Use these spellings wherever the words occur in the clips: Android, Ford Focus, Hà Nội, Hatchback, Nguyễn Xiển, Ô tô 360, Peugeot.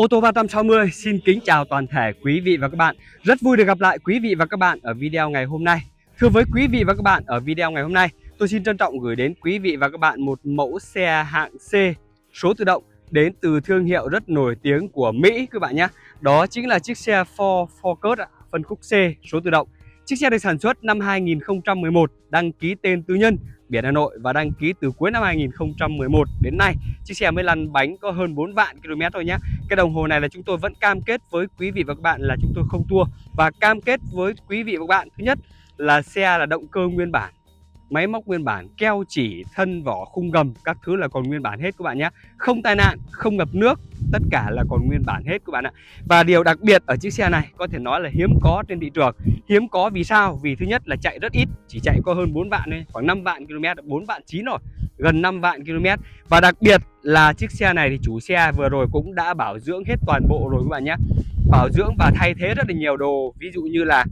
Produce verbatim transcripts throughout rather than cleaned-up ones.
Ô tô ba sáu không xin kính chào toàn thể quý vị và các bạn. Rất vui được gặp lại quý vị và các bạn ở video ngày hôm nay. Thưa với quý vị và các bạn, ở video ngày hôm nay tôi xin trân trọng gửi đến quý vị và các bạn một mẫu xe hạng C số tự động đến từ thương hiệu rất nổi tiếng của Mỹ các bạn nhé. Đó chính là chiếc xe Ford Focus phân khúc C số tự động. Chiếc xe được sản xuất năm hai nghìn không trăm mười một, đăng ký tên tư nhân, biển Hà Nội và đăng ký từ cuối năm hai nghìn không trăm mười một đến nay. Chiếc xe mới lăn bánh có hơn bốn vạn ki lô mét thôi nhé. Cái đồng hồ này là chúng tôi vẫn cam kết với quý vị và các bạn là chúng tôi không tua. Và cam kết với quý vị và các bạn, thứ nhất là xe là động cơ nguyên bản, máy móc nguyên bản, keo chỉ, thân vỏ, khung gầm, các thứ là còn nguyên bản hết các bạn nhé. Không tai nạn, không ngập nước, tất cả là còn nguyên bản hết các bạn ạ. Và điều đặc biệt ở chiếc xe này có thể nói là hiếm có trên thị trường. Hiếm có vì sao? Vì thứ nhất là chạy rất ít, chỉ chạy có hơn bốn vạn thôi, khoảng năm vạn ki lô mét, bốn vạn chín rồi, gần năm vạn ki lô mét. Và đặc biệt là chiếc xe này thì chủ xe vừa rồi cũng đã bảo dưỡng hết toàn bộ rồi các bạn nhé. Bảo dưỡng và thay thế rất là nhiều đồ, ví dụ như là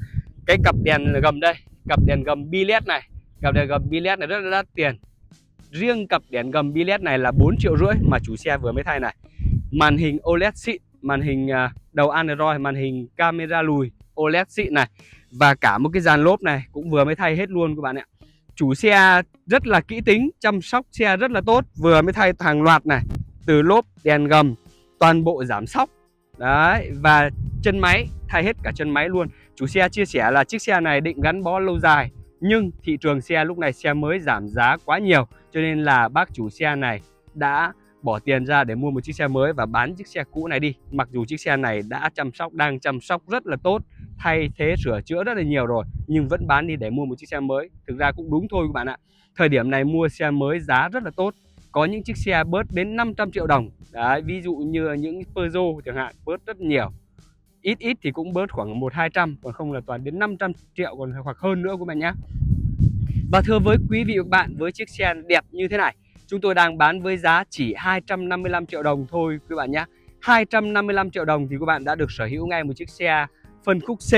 cái cặp đèn gầm đây, cặp đèn gầm bi led này. Cặp đèn gầm bi led này rất là đắt tiền. Riêng cặp đèn gầm bi led này là bốn triệu rưỡi mà chủ xe vừa mới thay này. Màn hình ô lét xịn, màn hình đầu Android, màn hình camera lùi ô lét xịn này. Và cả một cái dàn lốp này cũng vừa mới thay hết luôn các bạn ạ. Chủ xe rất là kỹ tính, chăm sóc xe rất là tốt, vừa mới thay hàng loạt này, từ lốp, đèn gầm, toàn bộ giảm sóc. Đấy, và chân máy, thay hết cả chân máy luôn. Chủ xe chia sẻ là chiếc xe này định gắn bó lâu dài, nhưng thị trường xe lúc này xe mới giảm giá quá nhiều, cho nên là bác chủ xe này đã bỏ tiền ra để mua một chiếc xe mới và bán chiếc xe cũ này đi. Mặc dù chiếc xe này đã chăm sóc, đang chăm sóc rất là tốt, thay thế sửa chữa rất là nhiều rồi, nhưng vẫn bán đi để mua một chiếc xe mới. Thực ra cũng đúng thôi các bạn ạ. Thời điểm này mua xe mới giá rất là tốt. Có những chiếc xe bớt đến năm trăm triệu đồng. Đấy, ví dụ như những Peugeot chẳng hạn, bớt rất nhiều. Ít ít thì cũng bớt khoảng một hai trăm, còn không là toàn đến năm trăm triệu còn hoặc hơn nữa các bạn nhé. Và thưa với quý vị và các bạn, với chiếc xe đẹp như thế này, chúng tôi đang bán với giá chỉ hai trăm năm mươi lăm triệu đồng thôi các bạn nhé. hai trăm năm mươi lăm triệu đồng thì các bạn đã được sở hữu ngay một chiếc xe phân khúc C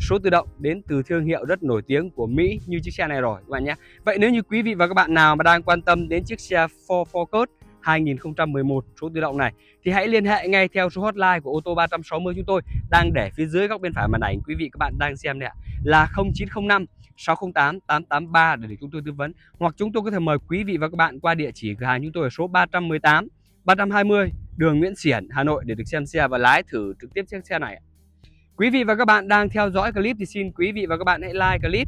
số tự động đến từ thương hiệu rất nổi tiếng của Mỹ như chiếc xe này rồi các bạn nhé. Vậy nếu như quý vị và các bạn nào mà đang quan tâm đến chiếc xe Ford Focus hai nghìn không trăm mười một số tự động này thì hãy liên hệ ngay theo số hotline của Ô tô ba sáu không chúng tôi đang để phía dưới góc bên phải màn ảnh quý vị các bạn đang xem này ạ, là không chín không năm sáu không tám tám tám ba để, để chúng tôi tư vấn, hoặc chúng tôi có thể mời quý vị và các bạn qua địa chỉ cửa hàng chúng tôi ở số ba một tám ba hai không đường Nguyễn Xiển, Hà Nội để được xem xe và lái thử trực tiếp chiếc xe này ạ. Quý vị và các bạn đang theo dõi clip thì xin quý vị và các bạn hãy like clip,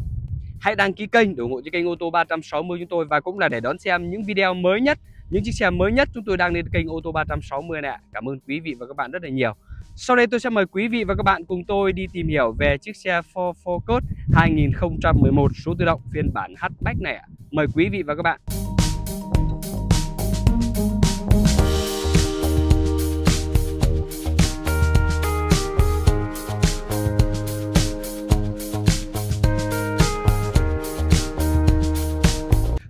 hãy đăng ký kênh để ủng hộ cho kênh Ô tô ba sáu không chúng tôi, và cũng là để đón xem những video mới nhất, những chiếc xe mới nhất chúng tôi đang lên kênh Ô tô ba sáu không này ạ. Cảm ơn quý vị và các bạn rất là nhiều. Sau đây tôi sẽ mời quý vị và các bạn cùng tôi đi tìm hiểu về chiếc xe Ford Focus hai nghìn không trăm mười một số tự động phiên bản hatchback này ạ. Mời quý vị và các bạn.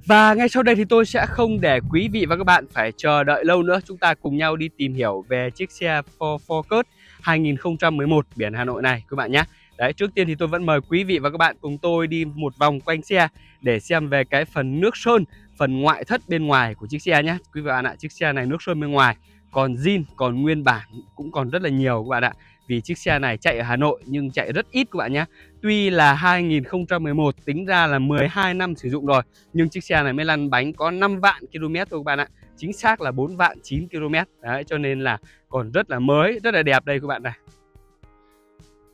Và ngay sau đây thì tôi sẽ không để quý vị và các bạn phải chờ đợi lâu nữa. Chúng ta cùng nhau đi tìm hiểu về chiếc xe Ford Focus hai nghìn không trăm mười một biển Hà Nội này các bạn nhé. Đấy, trước tiên thì tôi vẫn mời quý vị và các bạn cùng tôi đi một vòng quanh xe để xem về cái phần nước sơn, phần ngoại thất bên ngoài của chiếc xe nhé. Quý vị và các bạn ạ, chiếc xe này nước sơn bên ngoài còn zin, còn nguyên bản, cũng còn rất là nhiều các bạn ạ. Vì chiếc xe này chạy ở Hà Nội nhưng chạy rất ít các bạn nhé. Tuy là hai nghìn không trăm mười một, tính ra là mười hai năm sử dụng rồi, nhưng chiếc xe này mới lăn bánh có năm vạn ki lô mét thôi các bạn ạ. Chính xác là bốn vạn chín ki lô mét. Đấy, cho nên là còn rất là mới, rất là đẹp đây các bạn này.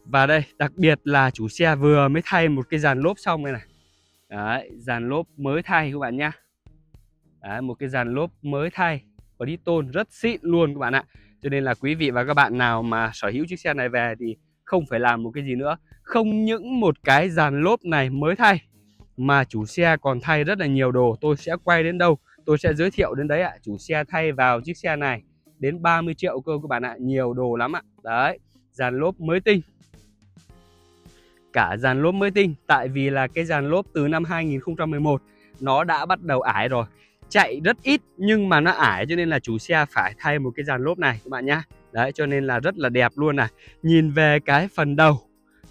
Và đây, đặc biệt là chủ xe vừa mới thay một cái dàn lốp xong đây này. Đấy, dàn lốp mới thay các bạn nhé. Đấy, một cái dàn lốp mới thay và đi tôn rất xịn luôn các bạn ạ. Cho nên là quý vị và các bạn nào mà sở hữu chiếc xe này về thì không phải làm một cái gì nữa. Không những một cái dàn lốp này mới thay mà chủ xe còn thay rất là nhiều đồ. Tôi sẽ quay đến đâu, tôi sẽ giới thiệu đến đấy ạ. Chủ xe thay vào chiếc xe này đến ba mươi triệu cơ các bạn ạ. Nhiều đồ lắm ạ. Đấy, dàn lốp mới tinh. Cả dàn lốp mới tinh. Tại vì là cái dàn lốp từ năm hai nghìn không trăm mười một nó đã bắt đầu ải rồi. Chạy rất ít nhưng mà nó ải cho nên là chủ xe phải thay một cái dàn lốp này các bạn nhá. Đấy, cho nên là rất là đẹp luôn này. Nhìn về cái phần đầu,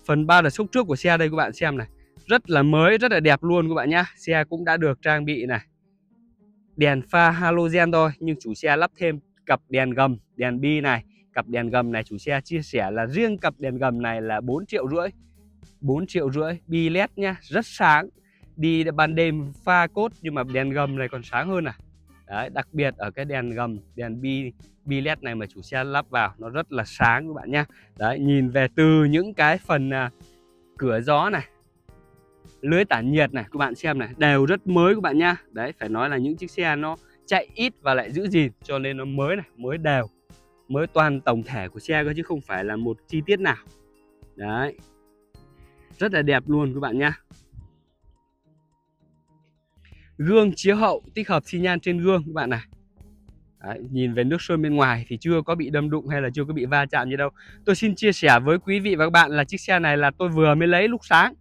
phần ba là xúc trước của xe đây các bạn xem này. Rất là mới, rất là đẹp luôn các bạn nhá. Xe cũng đã được trang bị này đèn pha halogen thôi, nhưng chủ xe lắp thêm cặp đèn gầm, đèn bi này, Cặp đèn gầm này chủ xe chia sẻ là riêng cặp đèn gầm này là bốn triệu rưỡi, bốn triệu rưỡi, bi led nha, rất sáng. Đi ban đêm pha cốt nhưng mà đèn gầm này còn sáng hơn à. Đấy, đặc biệt ở cái đèn gầm, đèn bi bi led này mà chủ xe lắp vào nó rất là sáng các bạn nhá. Đấy, nhìn về từ những cái phần à, cửa gió này, lưới tản nhiệt này, các bạn xem này, đều rất mới các bạn nhá. Đấy, phải nói là những chiếc xe nó chạy ít và lại giữ gìn cho nên nó mới này, mới đều, mới toàn tổng thể của xe cơ chứ không phải là một chi tiết nào. Đấy, rất là đẹp luôn các bạn nhá. Gương chiếu hậu tích hợp xi nhan trên gương các bạn này. Đấy, nhìn về nước sơn bên ngoài thì chưa có bị đâm đụng hay là chưa có bị va chạm gì đâu. Tôi xin chia sẻ với quý vị và các bạn là chiếc xe này là tôi vừa mới lấy lúc sáng,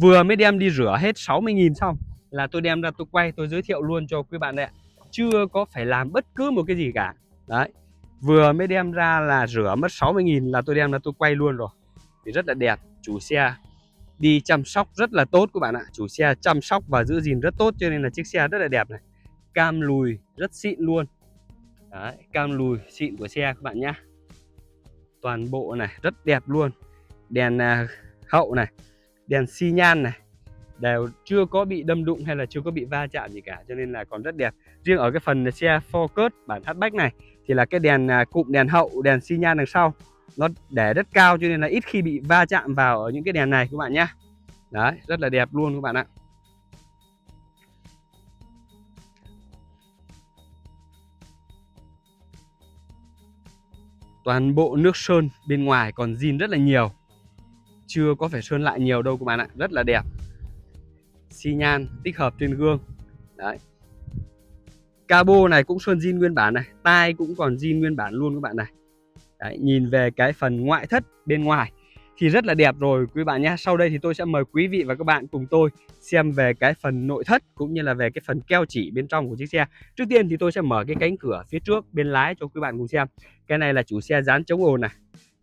vừa mới đem đi rửa hết sáu mươi nghìn xong là tôi đem ra tôi quay, tôi giới thiệu luôn cho quý bạn đấy ạ. Chưa có phải làm bất cứ một cái gì cả. Đấy, vừa mới đem ra là rửa mất sáu mươi nghìn là tôi đem ra tôi quay luôn rồi. Thì rất là đẹp, chủ xe đi chăm sóc rất là tốt các bạn ạ. Chủ xe chăm sóc và giữ gìn rất tốt cho nên là chiếc xe rất là đẹp này. Cam lùi rất xịn luôn. Đấy, cam lùi xịn của xe các bạn nhá. Toàn bộ này rất đẹp luôn. Đèn hậu này, đèn xi nhan này, đều chưa có bị đâm đụng hay là chưa có bị va chạm gì cả cho nên là còn rất đẹp. Riêng ở cái phần xe Focus bản hatchback này thì là cái đèn cụm đèn hậu, đèn xi nhan đằng sau nó để rất cao cho nên là ít khi bị va chạm vào ở những cái đèn này các bạn nhé. Đấy, rất là đẹp luôn các bạn ạ. Toàn bộ nước sơn bên ngoài còn zin rất là nhiều, chưa có phải sơn lại nhiều đâu các bạn ạ, rất là đẹp. Xi nhan tích hợp trên gương. Đấy, cabo này cũng sơn zin nguyên bản này, tai cũng còn zin nguyên bản luôn các bạn này. Đấy, nhìn về cái phần ngoại thất bên ngoài thì rất là đẹp rồi quý bạn nhé. Sau đây thì tôi sẽ mời quý vị và các bạn cùng tôi xem về cái phần nội thất cũng như là về cái phần keo chỉ bên trong của chiếc xe. Trước tiên thì tôi sẽ mở cái cánh cửa phía trước bên lái cho quý bạn cùng xem. Cái này là chủ xe dán chống ồn này,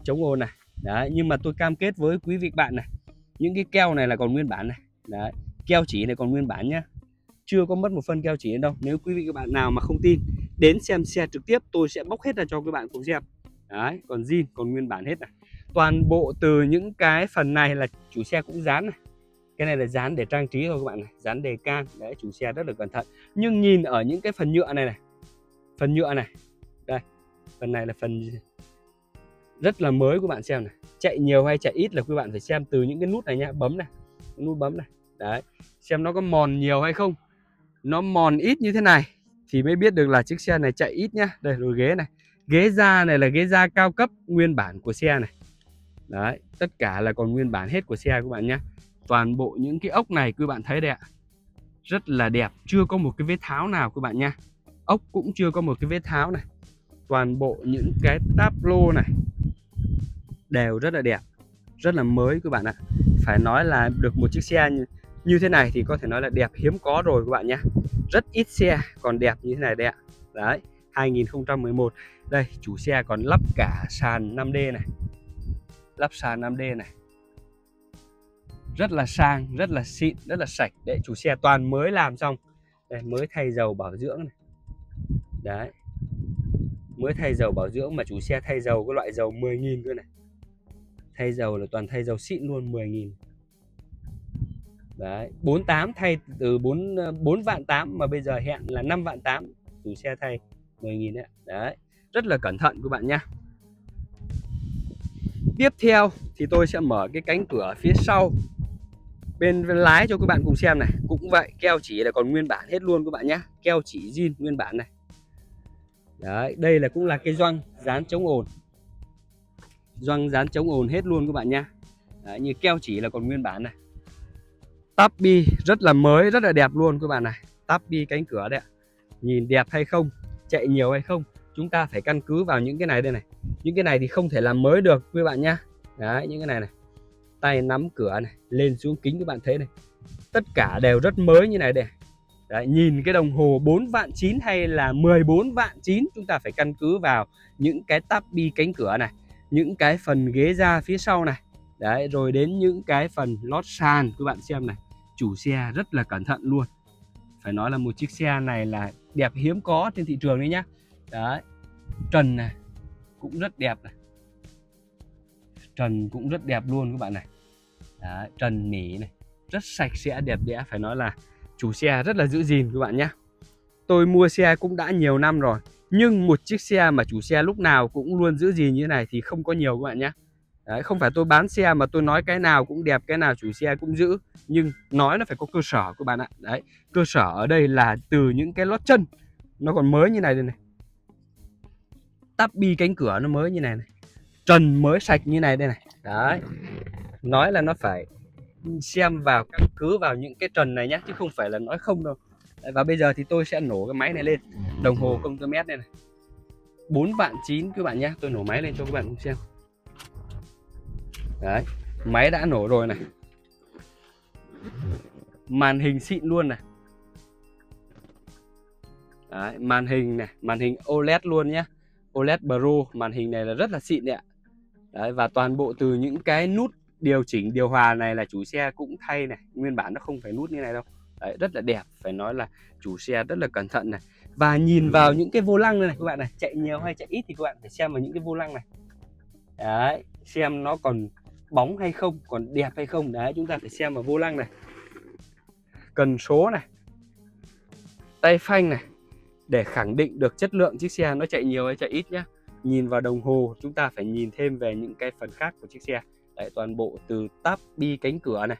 chống ồn này. Đấy, nhưng mà tôi cam kết với quý vị bạn này, những cái keo này là còn nguyên bản này. Đấy, keo chỉ này còn nguyên bản nhá, chưa có mất một phân keo chỉ đến đâu. Nếu quý vị các bạn nào mà không tin đến xem xe trực tiếp, tôi sẽ bóc hết ra cho các bạn cùng xem. Đấy, còn zin, còn nguyên bản hết này. Toàn bộ từ những cái phần này là chủ xe cũng dán này. Cái này là dán để trang trí thôi các bạn này, dán đề can. Đấy, chủ xe rất là cẩn thận. Nhưng nhìn ở những cái phần nhựa này này, phần nhựa này, đây, phần này là phần rất là mới các bạn xem này. Chạy nhiều hay chạy ít là các bạn phải xem từ những cái nút này nha, bấm này, nút bấm này. Đấy, xem nó có mòn nhiều hay không. Nó mòn ít như thế này thì mới biết được là chiếc xe này chạy ít nhá. Đây, rồi ghế này, ghế da này là ghế da cao cấp nguyên bản của xe này. Đấy, tất cả là còn nguyên bản hết của xe các bạn nhé. Toàn bộ những cái ốc này các bạn thấy đây ạ, rất là đẹp, chưa có một cái vết tháo nào các bạn nhé. Ốc cũng chưa có một cái vết tháo này. Toàn bộ những cái táp lô này đều rất là đẹp, rất là mới các bạn ạ. Phải nói là được một chiếc xe như, như thế này thì có thể nói là đẹp hiếm có rồi các bạn nhé. Rất ít xe còn đẹp như thế này đây ạ. Đấy, hai nghìn không trăm mười một. Đây, chủ xe còn lắp cả sàn năm D này, lắp sàn năm D này. Rất là sang, rất là xịn, rất là sạch. Đấy, chủ xe toàn mới làm xong. Đây, mới thay dầu bảo dưỡng này. Đấy, mới thay dầu bảo dưỡng mà chủ xe thay dầu cái loại dầu mười nghìn cơ này. Thay dầu là toàn thay dầu xịn luôn, mười nghìn. Đấy, bốn tám thay từ bốn vạn tám mà bây giờ hẹn là năm vạn tám, chủ xe thay mười nghìn đấy. Đấy, rất là cẩn thận các bạn nhé. Tiếp theo thì tôi sẽ mở cái cánh cửa phía sau bên lái cho các bạn cùng xem này. Cũng vậy, keo chỉ là còn nguyên bản hết luôn các bạn nhé. Keo chỉ zin nguyên bản này. Đấy, đây là cũng là cái gioăng dán chống ồn, gioăng dán chống ồn hết luôn các bạn nhé. Đấy, như keo chỉ là còn nguyên bản này. Táp bi rất là mới, rất là đẹp luôn các bạn này. Táp bi cánh cửa đấy ạ. Nhìn đẹp hay không, chạy nhiều hay không, chúng ta phải căn cứ vào những cái này đây này. Những cái này thì không thể làm mới được quý bạn nhá. Đấy, những cái này này, tay nắm cửa này, lên xuống kính các bạn thấy này, tất cả đều rất mới như này đây. Đấy, nhìn cái đồng hồ bốn vạn chín hay là mười bốn vạn chín, chúng ta phải căn cứ vào những cái táp bi cánh cửa này, những cái phần ghế da phía sau này. Đấy, rồi đến những cái phần lót sàn các bạn xem này. Chủ xe rất là cẩn thận luôn. Phải nói là một chiếc xe này là đẹp hiếm có trên thị trường đấy nhá. Đấy, trần này, cũng rất đẹp này, trần cũng rất đẹp luôn các bạn này. Đấy, trần nỉ này rất sạch sẽ đẹp đẽ, phải nói là chủ xe rất là giữ gìn các bạn nhé. Tôi mua xe cũng đã nhiều năm rồi, nhưng một chiếc xe mà chủ xe lúc nào cũng luôn giữ gìn như thế này thì không có nhiều các bạn nhé. Đấy, không phải tôi bán xe mà tôi nói cái nào cũng đẹp, cái nào chủ xe cũng giữ, nhưng nói nó phải có cơ sở các bạn ạ. Đấy, cơ sở ở đây là từ những cái lót chân nó còn mới như này đây này, tắp bi cánh cửa nó mới như này này, trần mới sạch như này đây này. Đấy, nói là nó phải xem vào, căn cứ vào những cái trần này nhé, chứ không phải là nói không đâu. Đấy, và bây giờ thì tôi sẽ nổ cái máy này lên, đồng hồ công tơ mét đây này, bốn vạn chín các bạn nhé. Tôi nổ máy lên cho các bạn cùng xem. Đấy, máy đã nổ rồi này, màn hình xịn luôn này. Đấy, màn hình này, màn hình ô lét luôn nhé, ô lét Pro, màn hình này là rất là xịn đấy ạ. Đấy, và toàn bộ từ những cái nút điều chỉnh điều hòa này là chủ xe cũng thay này, nguyên bản nó không phải nút như này đâu. Đấy, rất là đẹp, phải nói là chủ xe rất là cẩn thận này. Và nhìn vào những cái vô lăng này, này các bạn này, chạy nhiều hay chạy ít thì các bạn phải xem vào những cái vô lăng này. Đấy, xem nó còn bóng hay không, còn đẹp hay không. Đấy, chúng ta phải xem vào vô lăng này, cần số này, tay phanh này, để khẳng định được chất lượng chiếc xe nó chạy nhiều hay chạy ít nhé. Nhìn vào đồng hồ chúng ta phải nhìn thêm về những cái phần khác của chiếc xe. Đấy, toàn bộ từ táp bi cánh cửa này,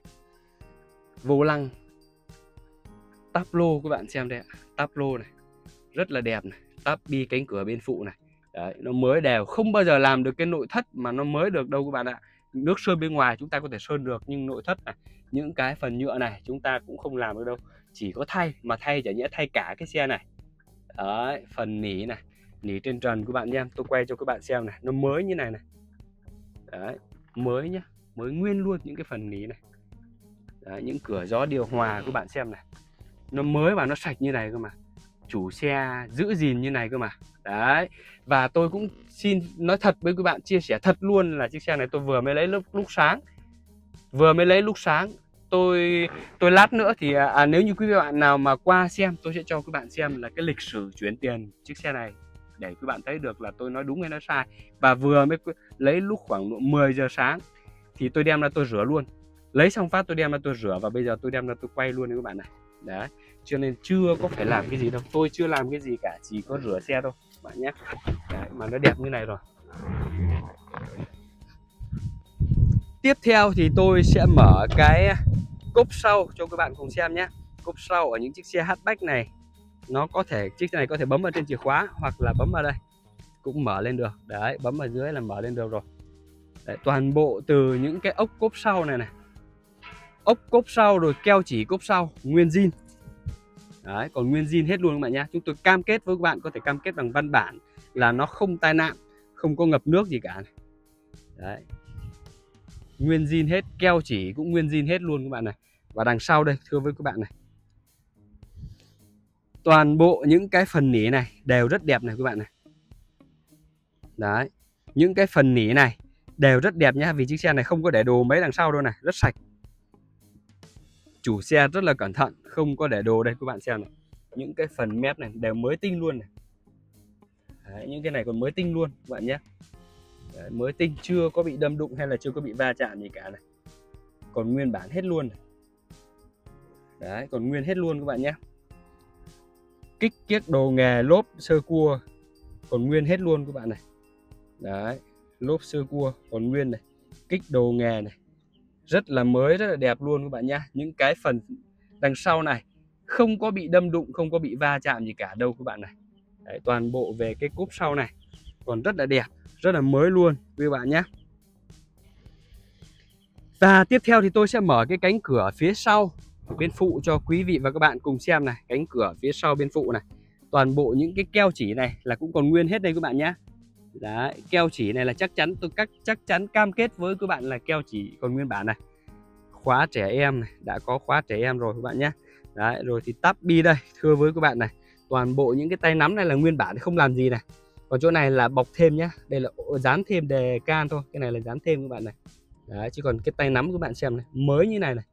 vô lăng, táp lô các bạn xem đây, táp lô này rất là đẹp này, táp bi cánh cửa bên phụ này. Đấy, nó mới đều, không bao giờ làm được cái nội thất mà nó mới được đâu các bạn ạ. Nước sơn bên ngoài chúng ta có thể sơn được, nhưng nội thất này, những cái phần nhựa này chúng ta cũng không làm được đâu. Chỉ có thay, mà thay chả nhẽ thay cả cái xe này. Đấy, phần nỉ này, nỉ trên trần các bạn nhé, tôi quay cho các bạn xem này, nó mới như này này. Đấy, mới nhá, mới nguyên luôn những cái phần nỉ này. Đấy, những cửa gió điều hòa các bạn xem này, nó mới và nó sạch như này cơ mà, chủ xe giữ gìn như này cơ mà. Đấy, và tôi cũng xin nói thật với các bạn, chia sẻ thật luôn là chiếc xe này tôi vừa mới lấy lúc lúc sáng, vừa mới lấy lúc sáng. Tôi tôi lát nữa thì à, nếu như quý bạn nào mà qua xem, tôi sẽ cho các bạn xem là cái lịch sử chuyển tiền chiếc xe này, để các bạn thấy được là tôi nói đúng hay nói sai. Và vừa mới lấy lúc khoảng mười giờ sáng thì tôi đem ra tôi rửa luôn, lấy xong phát tôi đem ra tôi rửa, và bây giờ tôi đem ra tôi quay luôn đấy các bạn này. Đấy, cho nên chưa có phải làm cái gì đâu, tôi chưa làm cái gì cả, chỉ có rửa xe thôi các bạn nhé. Đấy, mà nó đẹp như này rồi. Tiếp theo thì tôi sẽ mở cái cốp sau cho các bạn cùng xem nhé. Cốp sau ở những chiếc xe hatchback này, nó có thể, chiếc xe này có thể bấm vào trên chìa khóa, hoặc là bấm vào đây cũng mở lên được. Đấy, bấm vào dưới là mở lên được rồi. Đấy, toàn bộ từ những cái ốc cốp sau này này, ốc cốp sau rồi keo chỉ cốp sau nguyên zin. Đấy, còn nguyên zin hết luôn các bạn nhé. Chúng tôi cam kết với các bạn, có thể cam kết bằng văn bản là nó không tai nạn, không có ngập nước gì cả. Đấy, nguyên zin hết, keo chỉ cũng nguyên zin hết luôn các bạn này. Và đằng sau đây, thưa với các bạn này, toàn bộ những cái phần nỉ này đều rất đẹp này các bạn này. Đấy, những cái phần nỉ này đều rất đẹp nhá, vì chiếc xe này không có để đồ mấy đằng sau đâu này, rất sạch. Chủ xe rất là cẩn thận, không có để đồ đây các bạn xem này. Những cái phần mép này đều mới tinh luôn này. Đấy, những cái này còn mới tinh luôn các bạn nhé. Đấy, mới tinh, chưa có bị đâm đụng hay là chưa có bị va chạm gì cả này. Còn nguyên bản hết luôn này. Đấy, còn nguyên hết luôn các bạn nhé. Kích kiếc đồ nghề, lốp sơ cua còn nguyên hết luôn các bạn này. Đấy, lốp sơ cua còn nguyên này, kích đồ nghề này, rất là mới, rất là đẹp luôn các bạn nhé. Những cái phần đằng sau này không có bị đâm đụng, không có bị va chạm gì cả đâu các bạn này. Đấy, toàn bộ về cái cốp sau này còn rất là đẹp, rất là mới luôn các bạn nhé. Và tiếp theo thì tôi sẽ mở cái cánh cửa phía sau bên phụ cho quý vị và các bạn cùng xem này. Cánh cửa phía sau bên phụ này, toàn bộ những cái keo chỉ này là cũng còn nguyên hết đây các bạn nhé. Đấy, keo chỉ này là chắc chắn, tôi cắt chắc chắn cam kết với các bạn là keo chỉ còn nguyên bản này. Khóa trẻ em này, đã có khóa trẻ em rồi các bạn nhé. Đấy, rồi thì tắp bi đây, thưa với các bạn này, toàn bộ những cái tay nắm này là nguyên bản, không làm gì này. Còn chỗ này là bọc thêm nhá, đây là dán thêm đề can thôi, cái này là dán thêm các bạn này. Đấy, chứ còn cái tay nắm các bạn xem này, mới như này này.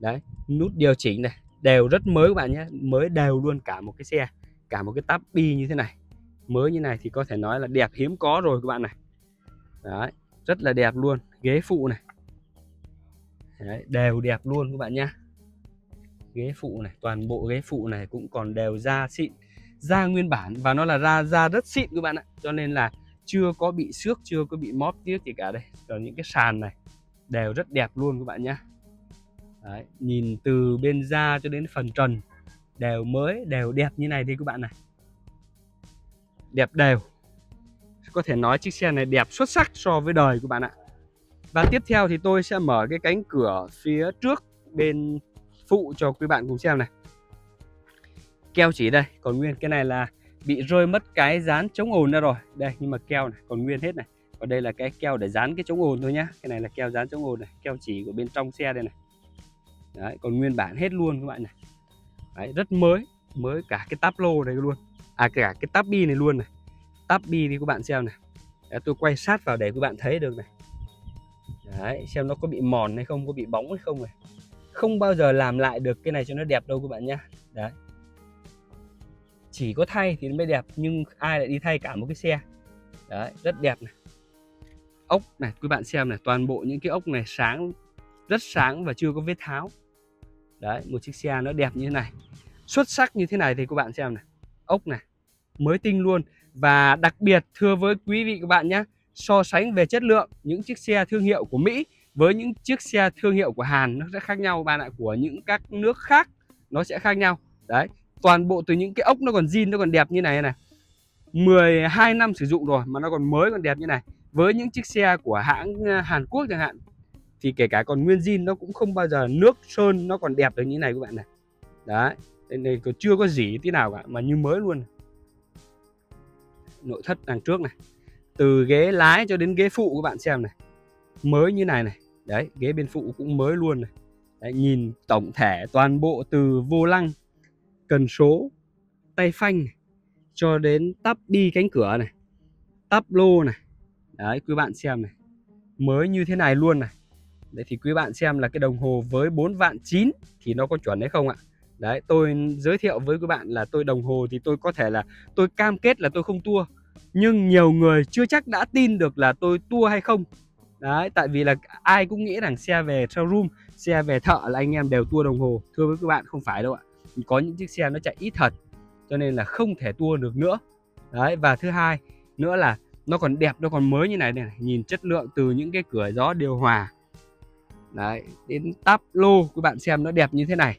Đấy, nút điều chỉnh này đều rất mới các bạn nhé, mới đều luôn cả một cái xe, cả một cái tắp bi như thế này. Mới như này thì có thể nói là đẹp hiếm có rồi các bạn này. Đấy, rất là đẹp luôn. Ghế phụ này. Đấy, đều đẹp luôn các bạn nhá. Ghế phụ này, toàn bộ ghế phụ này cũng còn đều da xịn, da nguyên bản, và nó là da da rất xịn các bạn ạ. Cho nên là chưa có bị xước, chưa có bị móp tiếc gì cả đây. Còn những cái sàn này đều rất đẹp luôn các bạn nhá. Đấy, nhìn từ bên da cho đến phần trần đều mới, đều đẹp như này đi các bạn này. Đẹp đều. Có thể nói chiếc xe này đẹp xuất sắc so với đời các bạn ạ. Và tiếp theo thì tôi sẽ mở cái cánh cửa phía trước bên phụ cho quý bạn cùng xem này. Keo chỉ đây, còn nguyên. Cái này là bị rơi mất cái dán chống ồn ra rồi. Đây, nhưng mà keo này còn nguyên hết này. Còn đây là cái keo để dán cái chống ồn thôi nhá. Cái này là keo dán chống ồn này, keo chỉ của bên trong xe đây này. Đấy, còn nguyên bản hết luôn các bạn này. Đấy, rất mới, mới cả cái táp lô này luôn. À, cả cái táp bi này luôn này. Táp bi đi các bạn xem này. Đấy, tôi quay sát vào để các bạn thấy được này. Đấy, xem nó có bị mòn hay không, có bị bóng hay không này. Không bao giờ làm lại được cái này cho nó đẹp đâu các bạn nhá. Đấy. Chỉ có thay thì mới đẹp, nhưng ai lại đi thay cả một cái xe. Đấy, rất đẹp này. Ốc này, quý bạn xem này, toàn bộ những cái ốc này sáng, rất sáng và chưa có vết tháo. Đấy, một chiếc xe nó đẹp như thế này, xuất sắc như thế này thì các bạn xem này. Ốc này, mới tinh luôn. Và đặc biệt thưa với quý vị các bạn nhé, so sánh về chất lượng những chiếc xe thương hiệu của Mỹ với những chiếc xe thương hiệu của Hàn nó sẽ khác nhau bạn ạ, của những các nước khác nó sẽ khác nhau. Đấy, toàn bộ từ những cái ốc nó còn zin, nó còn đẹp như này này, mười hai năm sử dụng rồi mà nó còn mới, còn đẹp như này. Với những chiếc xe của hãng Hàn Quốc chẳng hạn thì kể cả còn nguyên zin nó cũng không bao giờ nước sơn nó còn đẹp được như này các bạn này. Đấy, đây này còn chưa có gì tí nào cả mà như mới luôn. Nội thất đằng trước này, từ ghế lái cho đến ghế phụ các bạn xem này, mới như này này. Đấy, ghế bên phụ cũng mới luôn này. Đấy, nhìn tổng thể toàn bộ từ vô lăng, cần số, tay phanh này, cho đến tắp đi cánh cửa này, tắp lô này. Đấy, quý bạn xem này, mới như thế này luôn này. Đấy, thì quý bạn xem là cái đồng hồ với bốn vạn chín thì nó có chuẩn hay không ạ? Đấy, tôi giới thiệu với các bạn là tôi đồng hồ thì tôi có thể là tôi cam kết là tôi không tua. Nhưng nhiều người chưa chắc đã tin được là tôi tua hay không. Đấy, tại vì là ai cũng nghĩ rằng xe về showroom, xe về thợ là anh em đều tua đồng hồ. Thưa với các bạn, không phải đâu ạ. Có những chiếc xe nó chạy ít thật, cho nên là không thể tua được nữa. Đấy, và thứ hai nữa là nó còn đẹp, nó còn mới như này này. Nhìn chất lượng từ những cái cửa gió điều hòa. Đấy, đến táp lô các bạn xem nó đẹp như thế này.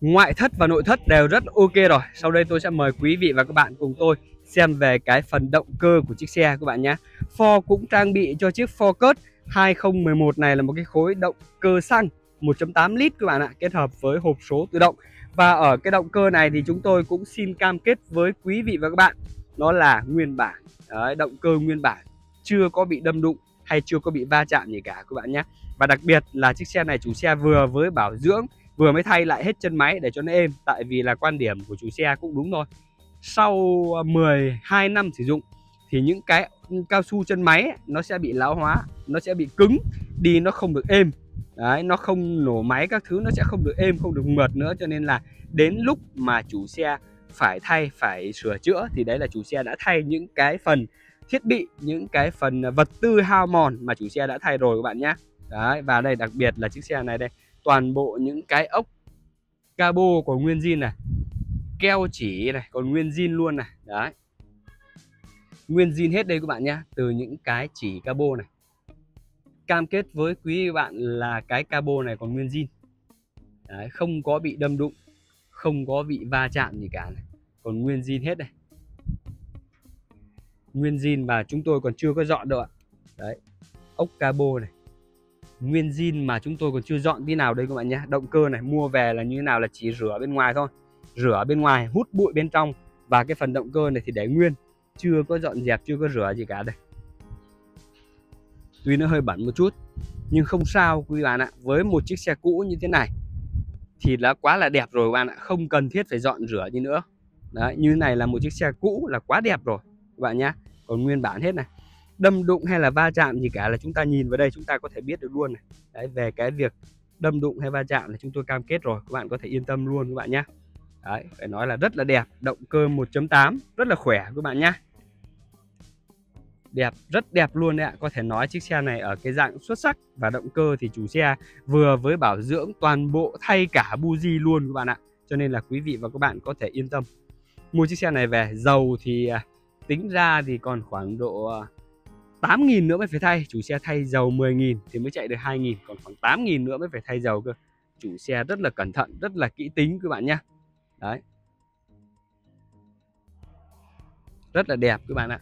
Ngoại thất và nội thất đều rất ok rồi. Sau đây tôi sẽ mời quý vị và các bạn cùng tôi xem về cái phần động cơ của chiếc xe các bạn nhé. Ford cũng trang bị cho chiếc Focus hai không một một này là một cái khối động cơ xăng một chấm tám lít các bạn ạ, kết hợp với hộp số tự động. Và ở cái động cơ này thì chúng tôi cũng xin cam kết với quý vị và các bạn, nó là nguyên bản. Đấy, động cơ nguyên bản, chưa có bị đâm đụng hay chưa có bị va chạm gì cả các bạn nhé. Và đặc biệt là chiếc xe này chủ xe vừa với bảo dưỡng, vừa mới thay lại hết chân máy để cho nó êm. Tại vì là quan điểm của chủ xe cũng đúng thôi. Sau mười hai năm sử dụng thì những cái cao su chân máy nó sẽ bị lão hóa, nó sẽ bị cứng đi, nó không được êm. Đấy, nó không nổ máy các thứ, nó sẽ không được êm, không được mượt nữa. Cho nên là đến lúc mà chủ xe phải thay, phải sửa chữa thì đấy là chủ xe đã thay những cái phần thiết bị, những cái phần vật tư hao mòn mà chủ xe đã thay rồi các bạn nhé. Đấy, và đây đặc biệt là chiếc xe này đây, toàn bộ những cái ốc cabo của nguyên zin này, keo chỉ này còn nguyên zin luôn này. Đấy, nguyên zin hết đây các bạn nhé, từ những cái chỉ cabo này. Cam kết với quý bạn là cái cabo này còn nguyên zin. Đấy, không có bị đâm đụng, không có bị va chạm gì cả này. Còn nguyên zin hết này, nguyên zin, và chúng tôi còn chưa có dọn đâu ạ. Đấy, ốc cabo này, nguyên zin mà chúng tôi còn chưa dọn pin nào đây các bạn nhé. Động cơ này mua về là như thế nào là chỉ rửa bên ngoài thôi, rửa bên ngoài, hút bụi bên trong, và cái phần động cơ này thì để nguyên, chưa có dọn dẹp, chưa có rửa gì cả đây. Tuy nó hơi bẩn một chút nhưng không sao quý bạn ạ. Với một chiếc xe cũ như thế này thì đã quá là đẹp rồi các bạn ạ, không cần thiết phải dọn rửa gì nữa. Đấy, như thế này là một chiếc xe cũ là quá đẹp rồi các bạn nhé, còn nguyên bản hết này. Đâm đụng hay là va chạm gì cả là chúng ta nhìn vào đây chúng ta có thể biết được luôn này. Đấy, về cái việc đâm đụng hay va chạm là chúng tôi cam kết rồi, các bạn có thể yên tâm luôn các bạn nhé. Đấy, phải nói là rất là đẹp, động cơ một chấm tám rất là khỏe các bạn nhé. Đẹp, rất đẹp luôn đấy ạ. Có thể nói chiếc xe này ở cái dạng xuất sắc, và động cơ thì chủ xe vừa với bảo dưỡng toàn bộ, thay cả buji luôn các bạn ạ. Cho nên là quý vị và các bạn có thể yên tâm. Mua chiếc xe này về, dầu thì tính ra thì còn khoảng độ tám nghìn nữa mới phải thay. Chủ xe thay dầu mười nghìn thì mới chạy được hai nghìn, còn khoảng tám nghìn nữa mới phải thay dầu cơ. Chủ xe rất là cẩn thận, rất là kỹ tính các bạn nhé. Đấy, rất là đẹp các bạn ạ.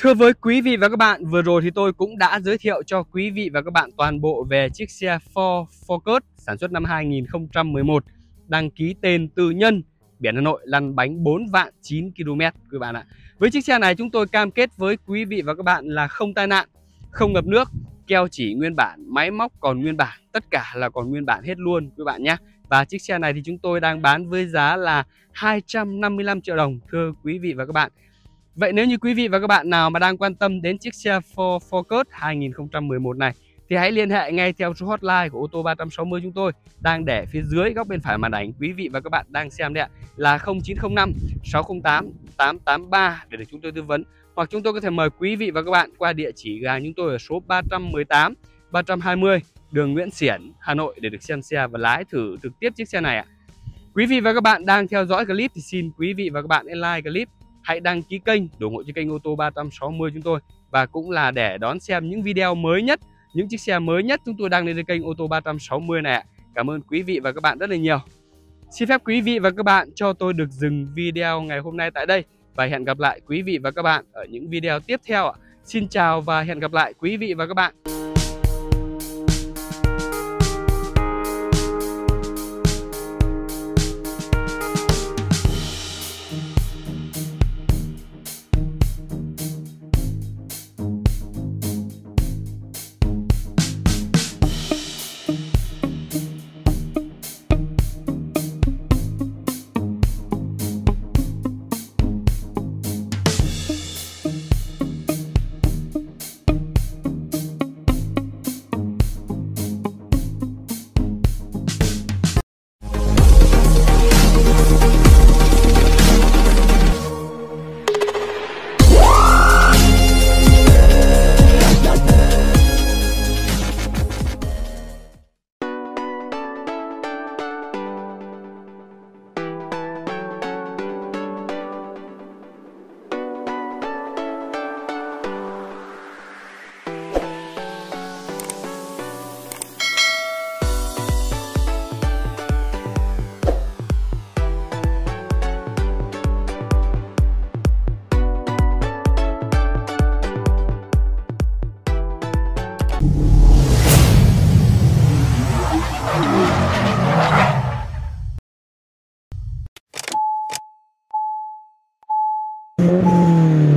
Thưa với quý vị và các bạn, vừa rồi thì tôi cũng đã giới thiệu cho quý vị và các bạn toàn bộ về chiếc xe Ford Focus sản xuất năm hai nghìn không trăm mười một, đăng ký tên tư nhân, biển Hà Nội, lăn bánh bốn vạn chín ki lô mét quý bạn ạ. Với chiếc xe này chúng tôi cam kết với quý vị và các bạn là không tai nạn, không ngập nước, keo chỉ nguyên bản, máy móc còn nguyên bản, tất cả là còn nguyên bản hết luôn quý bạn nhé. Và chiếc xe này thì chúng tôi đang bán với giá là hai trăm năm mươi lăm triệu đồng thưa quý vị và các bạn. Vậy nếu như quý vị và các bạn nào mà đang quan tâm đến chiếc xe Ford Focus hai nghìn không trăm mười một này thì hãy liên hệ ngay theo số hotline của Ô tô ba sáu không chúng tôi đang để phía dưới góc bên phải màn ảnh quý vị và các bạn đang xem đấy ạ, là không chín không năm sáu không tám tám tám ba để được chúng tôi tư vấn. Hoặc chúng tôi có thể mời quý vị và các bạn qua địa chỉ gà chúng tôi ở số ba một tám ba hai không đường Nguyễn Xiển, Hà Nội để được xem xe và lái thử trực tiếp chiếc xe này ạ. Quý vị và các bạn đang theo dõi clip thì xin quý vị và các bạn hãy like clip, hãy đăng ký kênh, ủng hộ cho kênh Ô tô ba sáu không chúng tôi, và cũng là để đón xem những video mới nhất, những chiếc xe mới nhất chúng tôi đang lên trên kênh Ô tô ba sáu không này ạ. Cảm ơn quý vị và các bạn rất là nhiều. Xin phép quý vị và các bạn cho tôi được dừng video ngày hôm nay tại đây, và hẹn gặp lại quý vị và các bạn ở những video tiếp theo ạ. Xin chào và hẹn gặp lại quý vị và các bạn. Thank you.